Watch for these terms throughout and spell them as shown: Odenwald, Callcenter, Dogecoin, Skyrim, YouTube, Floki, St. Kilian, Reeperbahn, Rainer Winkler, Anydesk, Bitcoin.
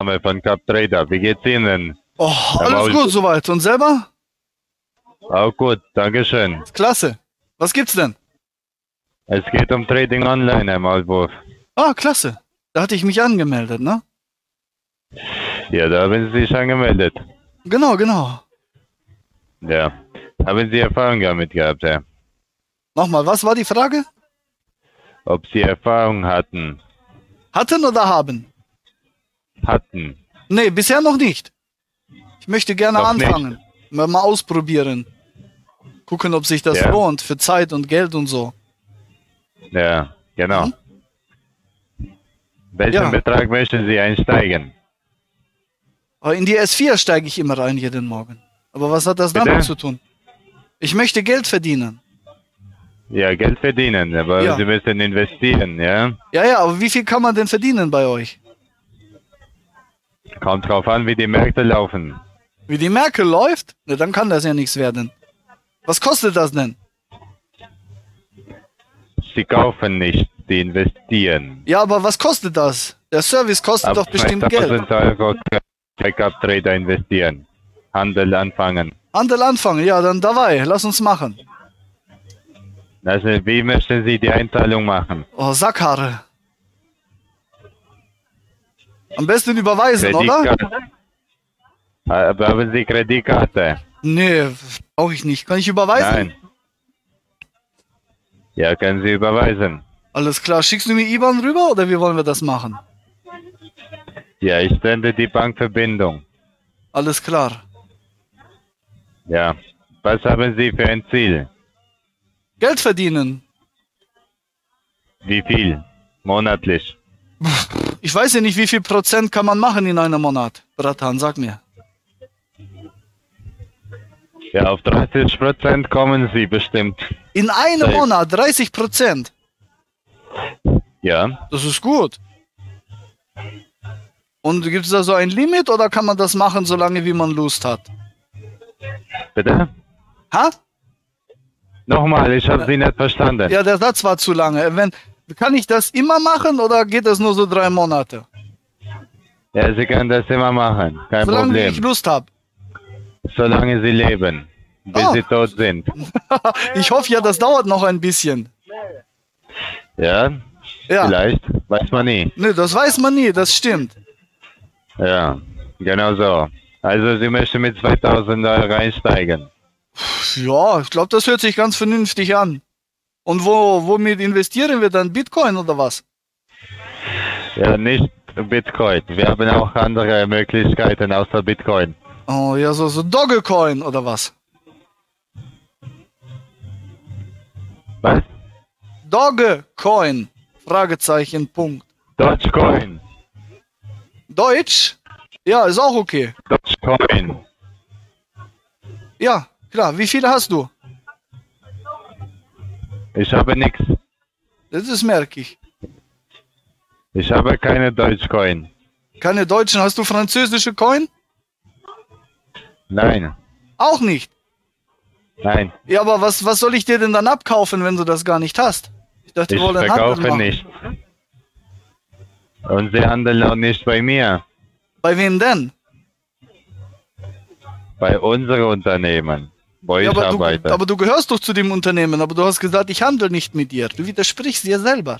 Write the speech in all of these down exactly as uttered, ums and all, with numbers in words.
Name von Cup Trader. Wie geht's Ihnen? Oh, alles gut soweit. Und selber? Auch gut, Dankeschön. Klasse. Was gibt's denn? Es geht um Trading Online, Herr Maulwurf. Ah, klasse. Da hatte ich mich angemeldet, ne? Ja, da haben Sie sich angemeldet. Genau, genau. Ja. Haben Sie Erfahrung damit gehabt, Herr? Nochmal, was war die Frage? Ob Sie Erfahrung hatten. Hatten oder haben? Hatten. Nee, bisher noch nicht. Ich möchte gerne noch anfangen. Nicht. Mal ausprobieren. Gucken, ob sich das ja. lohnt für Zeit und Geld und so. Ja, genau. Hm? Welchen ja. Betrag möchten Sie einsteigen? In die S vier steige ich immer rein jeden Morgen. Aber was hat das Bitte? damit zu tun? Ich möchte Geld verdienen. Ja, Geld verdienen, aber ja. Sie müssen investieren, ja? Ja, ja, aber wie viel kann man denn verdienen bei euch? Kommt drauf an, wie die Märkte laufen. Wie die Märkte läuft? Na, dann kann das ja nichts werden. Was kostet das denn? Sie kaufen nicht, sie investieren. Ja, aber was kostet das? Der Service kostet Ab doch bestimmt Geld. Euro Backup Trader investieren. Handel anfangen. Handel anfangen, ja, dann dabei. Lass uns machen. Also, wie möchten Sie die Einzahlung machen? Oh, Sackhaare. Am besten überweisen, oder? Aber haben Sie Kreditkarte? Nee, brauche ich nicht. Kann ich überweisen? Nein. Ja, können Sie überweisen. Alles klar. Schickst du mir I B A N rüber oder wie wollen wir das machen? Ja, ich sende die Bankverbindung. Alles klar. Ja. Was haben Sie für ein Ziel? Geld verdienen. Wie viel? Monatlich? Ich weiß ja nicht, wie viel Prozent kann man machen in einem Monat. Bratan, sag mir. Ja, auf dreißig Prozent kommen Sie bestimmt. In einem Sei. Monat dreißig Prozent? Ja. Das ist gut. Und gibt es da so ein Limit oder kann man das machen, solange wie man Lust hat? Bitte? Ha? Nochmal, ich habe Sie nicht verstanden. Ja, der Satz war zu lange. Wenn, kann ich das immer machen oder geht das nur so drei Monate? Ja, Sie können das immer machen. Kein Solange Problem. Solange ich Lust habe. Solange Sie leben, bis oh. Sie tot sind. Ich hoffe ja, das dauert noch ein bisschen. Ja, ja, vielleicht. Weiß man nie. Ne, das weiß man nie, das stimmt. Ja, genau so. Also Sie möchten mit zweitausend Euro einsteigen. Ja, ich glaube, das hört sich ganz vernünftig an. Und wo, womit investieren wir dann? Bitcoin oder was? Ja, nicht Bitcoin. Wir haben auch andere Möglichkeiten außer Bitcoin. Oh ja, so, so Dogecoin oder was? Was? Dogecoin. Fragezeichen, Punkt. Dogecoin. Deutsch? Ja, ist auch okay. Dogecoin. Ja. Klar, wie viele hast du? Ich habe nichts. Das ist merke ich. Ich habe keine Deutschcoin. Keine deutschen? Hast du französische Coin? Nein. Auch nicht? Nein. Ja, aber was, was soll ich dir denn dann abkaufen, wenn du das gar nicht hast? Ich dachte, ich verkaufe nicht. Und sie handeln auch nicht bei mir. Bei wem denn? Bei unseren Unternehmen. Ja, aber, du, aber du gehörst doch zu dem Unternehmen, aber du hast gesagt, ich handle nicht mit dir. Du widersprichst dir selber.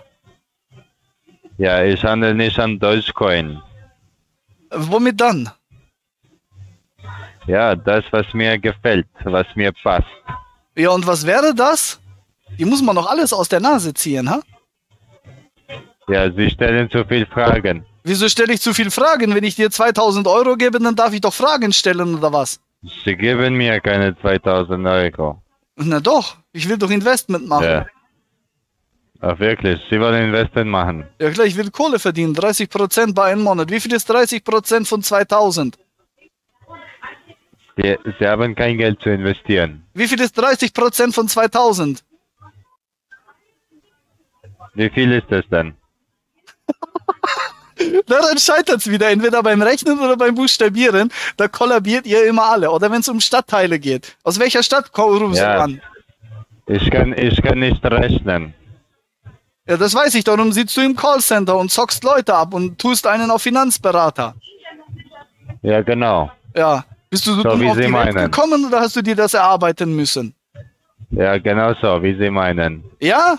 Ja, ich handle nicht an Dogecoin. Womit dann? Ja, das, was mir gefällt, was mir passt. Ja, und was wäre das? Die muss man noch alles aus der Nase ziehen, ha? Ja, Sie stellen zu viele Fragen. Wieso stelle ich zu viele Fragen? Wenn ich dir zweitausend Euro gebe, dann darf ich doch Fragen stellen, oder was? Sie geben mir keine zweitausend Euro. Na doch, ich will doch Investment machen. Ja. Ach wirklich, Sie wollen Investment machen? Ja klar, ich will Kohle verdienen, dreißig Prozent bei einem Monat. Wie viel ist dreißig Prozent von zweitausend? Sie, Sie haben kein Geld zu investieren. Wie viel ist dreißig Prozent von zweitausend? Wie viel ist das denn? Daran scheitert es wieder, entweder beim Rechnen oder beim Buchstabieren, da kollabiert ihr immer alle. Oder wenn es um Stadtteile geht. Aus welcher Stadt rufen Sie ja. an? Ich kann, ich kann nicht rechnen. Ja, das weiß ich, darum sitzt du im Callcenter und zockst Leute ab und tust einen auf Finanzberater. Ja, genau. Ja. Bist du so auf die Welt gekommen oder hast du dir das erarbeiten müssen? Ja, genau so, wie Sie meinen. Ja?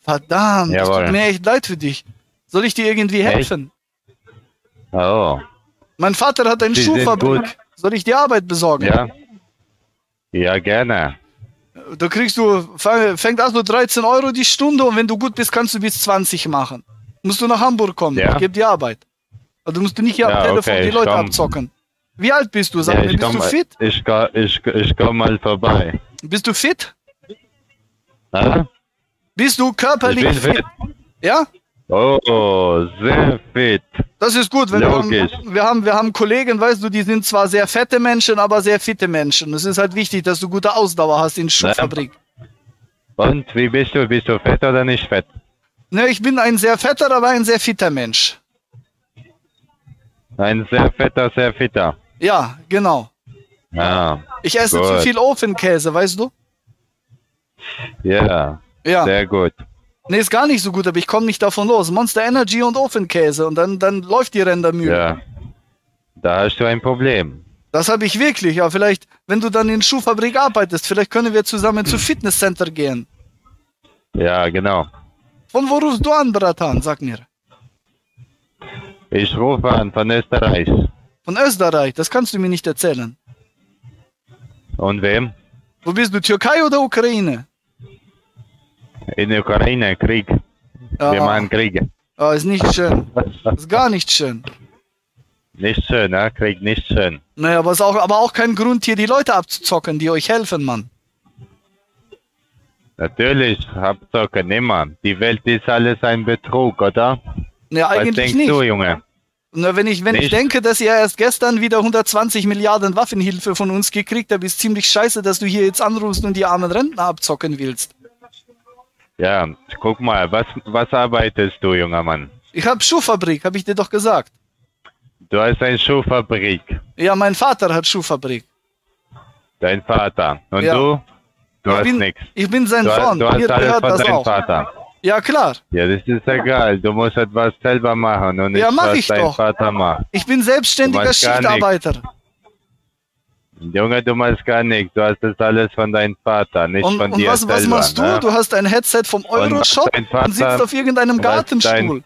Verdammt, es tut mir echt leid für dich. Soll ich dir irgendwie helfen? Echt? Oh. Mein Vater hat einen Schuhfabrik. Soll ich die Arbeit besorgen? Ja. Ja, gerne. Da kriegst du, fängt an so dreizehn Euro die Stunde und wenn du gut bist, kannst du bis zwanzig machen. Musst du nach Hamburg kommen, ja. Ich gebe die Arbeit. Also musst du nicht hier ja, am Telefon okay, die Leute komm. abzocken. Wie alt bist du? Sag ja, mir, bist komm, du fit? Ich, ich, ich komme mal vorbei. Bist du fit? Na? Bist du körperlich fit? fit? Ja? Oh, sehr fit. Das ist gut. Wenn wir, haben, wir, haben, wir haben Kollegen, weißt du, die sind zwar sehr fette Menschen, aber sehr fitte Menschen. Es ist halt wichtig, dass du gute Ausdauer hast in Schuhfabrik. Und wie bist du? Bist du fett oder nicht fett? Ne, ich bin ein sehr fetter, aber ein sehr fitter Mensch. Ein sehr fetter, sehr fitter. Ja, genau. Ah, ich esse gut. zu viel Ofenkäse, weißt du? Ja, ja, sehr gut. Nee, ist gar nicht so gut, aber ich komme nicht davon los. Monster Energy und Ofenkäse und dann, dann läuft die Rendermühle. Ja, da hast du ein Problem. Das habe ich wirklich, ja. Vielleicht, wenn du dann in der Schuhfabrik arbeitest, vielleicht können wir zusammen zu Fitnesscenter gehen. Ja, genau. Von wo rufst du an, Bratan? Sag mir. Ich rufe an, von Österreich. Von Österreich? Das kannst du mir nicht erzählen. Und wem? Wo bist du, Türkei oder Ukraine? In der Ukraine, Krieg. Ah. Wir machen Kriege. Ah, ist nicht schön. Ist gar nicht schön. Nicht schön, ne? Krieg nicht schön. Naja, aber ist auch, aber auch kein Grund, hier die Leute abzuzocken, die euch helfen, Mann. Natürlich, abzocken immer. Die Welt ist alles ein Betrug, oder? Ja, eigentlich Was denkst nicht. du, Junge? Na, wenn ich, wenn ich denke, dass ihr erst gestern wieder hundertzwanzig Milliarden Waffenhilfe von uns gekriegt habt, ist ziemlich scheiße, dass du hier jetzt anrufst und die armen Rentner abzocken willst. Ja, guck mal, was, was arbeitest du, junger Mann? Ich habe Schuhfabrik, habe ich dir doch gesagt. Du hast eine Schuhfabrik. Ja, mein Vater hat Schuhfabrik. Dein Vater. Und ja. du? Du ich hast nichts. Ich bin sein Sohn. Du, du hast alles von deinem Vater. Ja, klar. Ja, das ist egal. Du musst etwas selber machen und nicht ja, mach was ich dein doch. Vater macht. Ich bin selbstständiger Schichtarbeiter. Junge, du machst gar nichts. Du hast das alles von deinem Vater, nicht und, von und dir was, selber. Und was machst du? Ne? Du hast ein Headset vom Euroshop und, Vater, und sitzt auf irgendeinem was Gartenstuhl. Dein,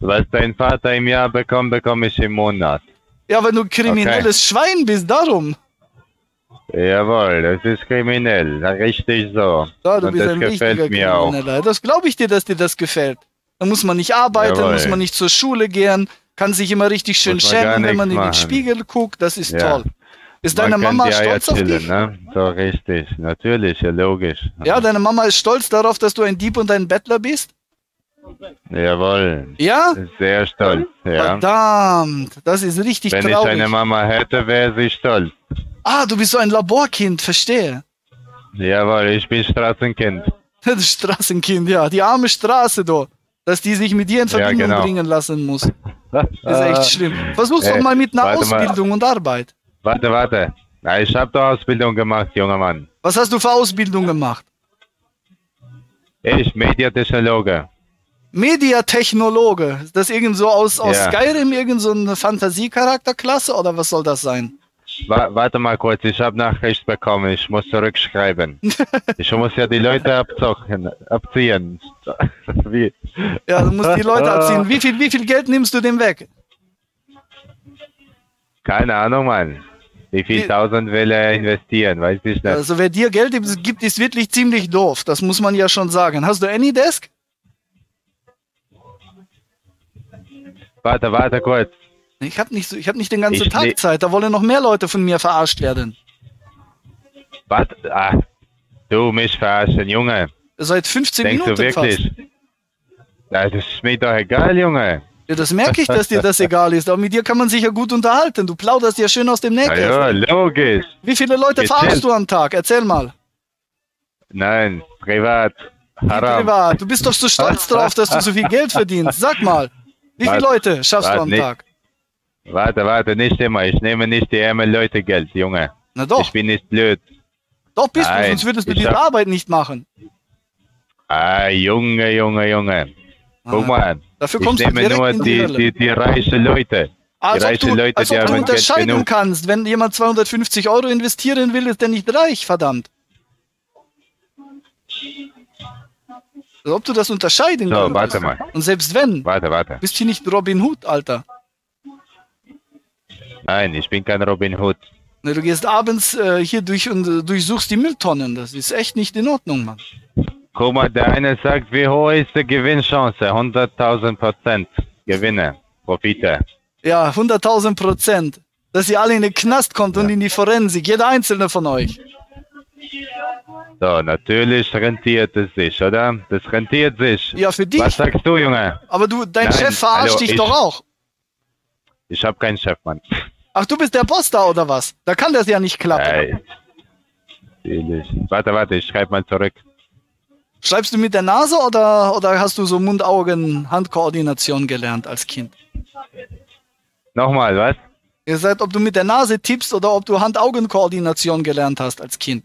was dein Vater im Jahr bekommt, bekomme ich im Monat. Ja, weil du kriminelles okay. Schwein bist, darum. Jawohl, das ist kriminell, richtig so. Ja, du Und bist das ein gefällt mir auch. Das glaube ich dir, dass dir das gefällt. Da muss man nicht arbeiten, Jawohl. muss man nicht zur Schule gehen, kann sich immer richtig schön schämen, wenn man machen. in den Spiegel guckt, das ist ja. toll. Ist man deine Mama stolz chillen, auf dich? Ne? So richtig, natürlich, ja, logisch. Ja, deine Mama ist stolz darauf, dass du ein Dieb und ein Bettler bist? Jawohl. Ja? Sehr stolz, ja. Verdammt, das ist richtig wenn traurig. Wenn ich eine Mama hätte, wäre sie stolz. Ah, du bist so ein Laborkind, verstehe. Jawohl, ich bin Straßenkind. Das Straßenkind, ja. Die arme Straße, do. Dass die sich mit dir in Verbindung ja, genau. bringen lassen muss. Das ist echt schlimm. Versuch's äh, doch mal mit einer Ausbildung mal. und Arbeit. Warte, warte. Na, ich habe doch Ausbildung gemacht, junger Mann. Was hast du für Ausbildung gemacht? Ich, Mediatechnologe. Mediatechnologe? Ist das irgend so aus, aus ja. Skyrim, irgend so eine Fantasiecharakterklasse oder was soll das sein? Warte mal kurz, ich habe Nachricht bekommen, ich muss zurückschreiben. Ich muss ja die Leute abzocken, abziehen. Wie? Ja, du musst die Leute abziehen. Wie viel, wie viel Geld nimmst du dem weg? Keine Ahnung, Mann. Wie viel Tausend will er investieren, weiß ich nicht. Also wer dir Geld gibt, ist wirklich ziemlich doof, das muss man ja schon sagen. Hast du Anydesk? Warte, warte kurz. Ich habe nicht, so, hab nicht den ganzen ich Tag Zeit, da wollen noch mehr Leute von mir verarscht werden. Was? Ach, du mich verarschen, Junge. Seit fünfzehn Denkst Minuten du wirklich? fast. Das ist mir doch egal, Junge. Ja, das merke ich, dass dir das egal ist, aber mit dir kann man sich ja gut unterhalten. Du plauderst ja schön aus dem Nähkästchen. Ja, logisch. Wie viele Leute Gezählt. verarschst du am Tag? Erzähl mal. Nein, privat. Haram. Privat. Du bist doch so stolz drauf, dass du so viel Geld verdienst. Sag mal, wie viele Leute schaffst was, du am nicht. Tag? Warte, warte, nicht immer. Ich nehme nicht die ärmeren Leute Geld, Junge. Na doch. Ich bin nicht blöd. Doch bist Nein, du, sonst würdest du die hab... Arbeit nicht machen. Ah, Junge, Junge, Junge. Guck ah, mal. Dafür kommst ich nehme du nur in die, die, die, die reichen Leute. Also ob du, Leute, als ob du unterscheiden kannst, wenn jemand zweihundertfünfzig Euro investieren will, ist der nicht reich, verdammt. Also ob du das unterscheiden so, kannst. Warte mal. Und selbst wenn, warte, warte. Bist du nicht Robin Hood, Alter? Nein, ich bin kein Robin Hood. Du gehst abends äh, hier durch und äh, durchsuchst die Mülltonnen. Das ist echt nicht in Ordnung, Mann. Guck mal, der eine sagt, wie hoch ist die Gewinnchance? hunderttausend Prozent Gewinne, Profite. Ja, hunderttausend Prozent. Dass ihr alle in den Knast kommt, ja, und in die Forensik. Jeder einzelne von euch. So, natürlich rentiert es sich, oder? Das rentiert sich. Ja, für dich. Was sagst du, Junge? Aber du, dein Nein, Chef verarscht hallo, dich ich, doch auch. Ich habe keinen Chef, Mann. Ach, du bist der Boss da, oder was? Da kann das ja nicht klappen. Nein. Warte, warte, ich schreibe mal zurück. Schreibst du mit der Nase oder, oder hast du so Mund-Augen-Hand-Koordination gelernt als Kind? Nochmal, was? Ihr seid, ob du mit der Nase tippst oder ob du Hand-Augen-Koordination gelernt hast als Kind.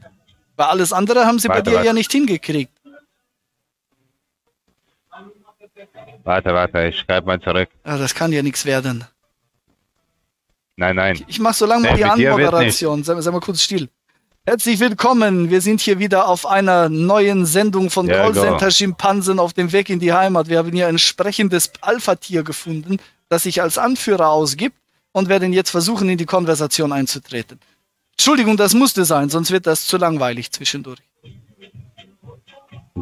Weil alles andere haben sie warte, bei dir warte. ja nicht hingekriegt. Warte, warte, ich schreibe mal zurück. Ja, das kann ja nichts werden. Nein, nein. Ich mache so lange mal nee, die Anmoderation. Sei, sei mal kurz still. Herzlich willkommen. Wir sind hier wieder auf einer neuen Sendung von yeah, Callcenter-Schimpansen auf dem Weg in die Heimat. Wir haben hier ein sprechendes Alpha-Tier gefunden, das sich als Anführer ausgibt, und werden jetzt versuchen, in die Konversation einzutreten. Entschuldigung, das musste sein, sonst wird das zu langweilig zwischendurch.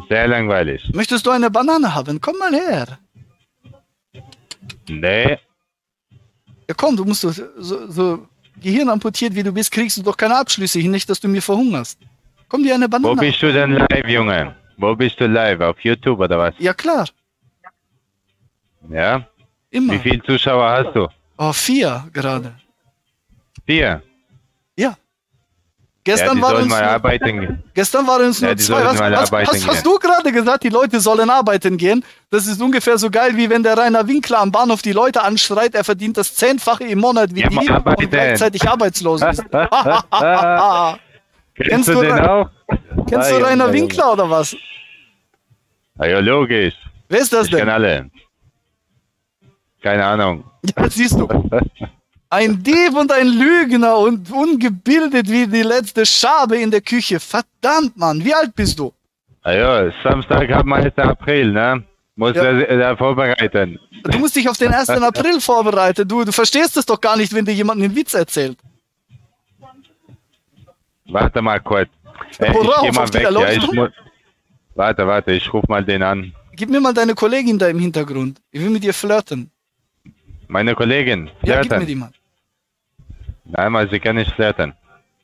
Sehr langweilig. Möchtest du eine Banane haben? Komm mal her. Nee. Ja komm, du musst so, so, so Gehirn amputiert wie du bist, kriegst du doch keine Abschlüsse hin, nicht, dass du mir verhungerst. Komm dir eine Banane. Wo bist du denn live, Junge? Wo bist du live? Auf YouTube oder was? Ja klar. Ja? Immer. Wie viele Zuschauer hast du? Oh, vier gerade. Vier? Ja. Gestern ja, waren uns, nur, gestern war uns ja, nur zwei. Was, was, hast, hast du gerade gesagt, die Leute sollen arbeiten gehen? Das ist ungefähr so geil, wie wenn der Rainer Winkler am Bahnhof die Leute anschreit, er verdient das Zehnfache im Monat wie ja, die und gleichzeitig arbeitslos ist. Kennst du den auch? Kennst du Rainer Winkler oder was? Na ja, logisch. Wer ist das ich denn? Ich kenne alle. Keine Ahnung. Ja, das siehst du. Ein Dieb und ein Lügner und ungebildet wie die letzte Schabe in der Küche. Verdammt, Mann, wie alt bist du? Ah ja, Samstag haben wir ersten April, ne? Muss ja. er, er vorbereiten. Du musst dich auf den ersten April vorbereiten. Du, du verstehst es doch gar nicht, wenn dir jemand einen Witz erzählt. Warte mal kurz. Äh, Worauf? Ich geh mal weg. Ja, ich muss, warte, warte, ich ruf mal den an. Gib mir mal deine Kollegin da im Hintergrund. Ich will mit ihr flirten. Meine Kollegin, flirten. Ja, gib mir die mal. Nein, mal, sie kann nicht flirten.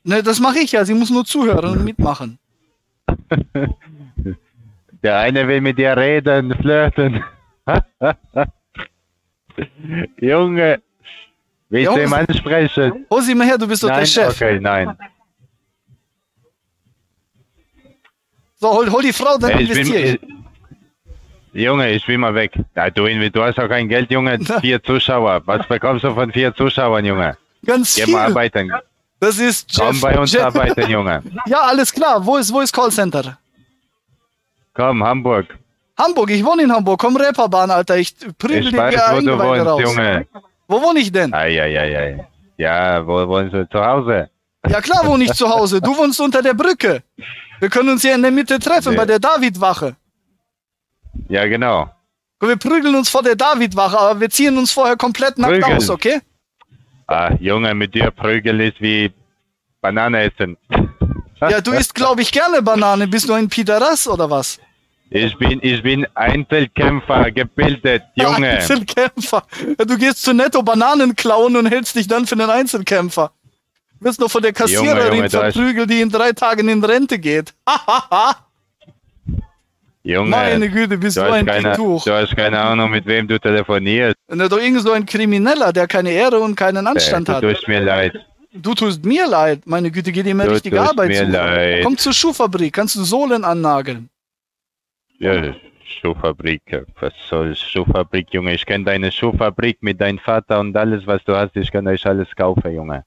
Ne, das mache ich ja, sie muss nur zuhören und mitmachen. Der eine will mit dir reden, flirten. Junge, willst du ihm ansprechen? Hol sie mal her, du bist doch nein, der Chef. Okay, nein. So, hol, hol die Frau, dann investiere ich. Bin, ich. Junge, ich will mal weg. Na, du, du hast doch kein Geld, Junge. Vier Zuschauer. Was bekommst du von vier Zuschauern, Junge? Ganz viel. Geh mal arbeiten. Das ist Jeff. Komm bei uns Jeff. arbeiten, Junge. Ja, alles klar. Wo ist, wo ist Callcenter? Komm, Hamburg. Hamburg, ich wohne in Hamburg. Komm, Reeperbahn, Alter. Ich prügel dir ja irgendwann wohnst, raus. Junge. Wo wohne ich denn? Ei, ei, ei, ei. Ja, wo wohnst du? Zu Hause? Ja, klar wohne ich zu Hause. Du wohnst unter der Brücke. Wir können uns hier in der Mitte treffen, nee. bei der Davidwache. Ja, genau. Komm, wir prügeln uns vor der Davidwache, aber wir ziehen uns vorher komplett nackt prügeln. aus, okay? Ah, Junge, mit dir prügeln ist wie Banane essen. Ja, du isst, glaube ich, gerne Banane. Bist du ein Pideras oder was? Ich bin, ich bin Einzelkämpfer, gebildet, Junge. Einzelkämpfer. Du gehst zu Netto Bananen klauen und hältst dich dann für einen Einzelkämpfer. Du wirst noch von der Kassiererin Junge, Junge, verprügelt, die in drei Tagen in Rente geht. Junge, meine Güte, bist du, du ein keine, Tuch. Du hast keine Ahnung, mit wem du telefonierst. Und doch irgend so ein Krimineller, der keine Ehre und keinen Anstand hat. Du tust mir leid. Du tust mir leid. Meine Güte, geht immer richtige Arbeit zu. Du tust mir leid. Komm zur Schuhfabrik, kannst du Sohlen annageln. Ja, Schuhfabrik. Was soll Schuhfabrik, Junge? Ich kenne deine Schuhfabrik mit deinem Vater und alles, was du hast. Ich kann euch alles kaufen, Junge.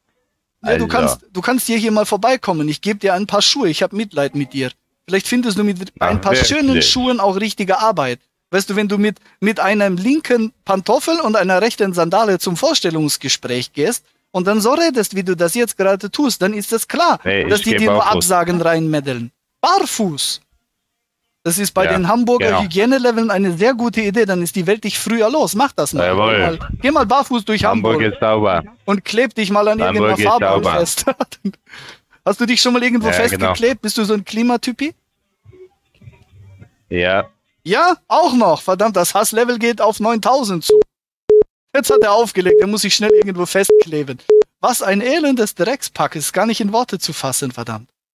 Ja, also. du, kannst, du kannst hier, hier mal vorbeikommen. Ich gebe dir ein paar Schuhe. Ich habe Mitleid mit dir. Vielleicht findest du mit Ach, ein paar wirklich? schönen Schuhen auch richtige Arbeit. Weißt du, wenn du mit, mit einem linken Pantoffel und einer rechten Sandale zum Vorstellungsgespräch gehst und dann so redest, wie du das jetzt gerade tust, dann ist das klar, hey, dass die dir nur Absagen reinmeddeln. Barfuß. Das ist bei ja, den Hamburger genau. Hygieneleveln eine sehr gute Idee. Dann ist die Welt dich früher los. Mach das mal. Jawohl. Geh mal, geh mal barfuß durch Hamburg. Hamburg ist sauber. Und kleb dich mal an Hamburg irgendeiner Farbe fest. Hast du dich schon mal irgendwo ja, festgeklebt? Genau. Bist du so ein Klimatypi? Ja. Ja, auch noch. Verdammt, das Hasslevel geht auf neuntausend zu. Jetzt hat er aufgelegt. Er muss sich schnell irgendwo festkleben. Was ein Elend des Dreckspack ist. Gar nicht in Worte zu fassen, verdammt.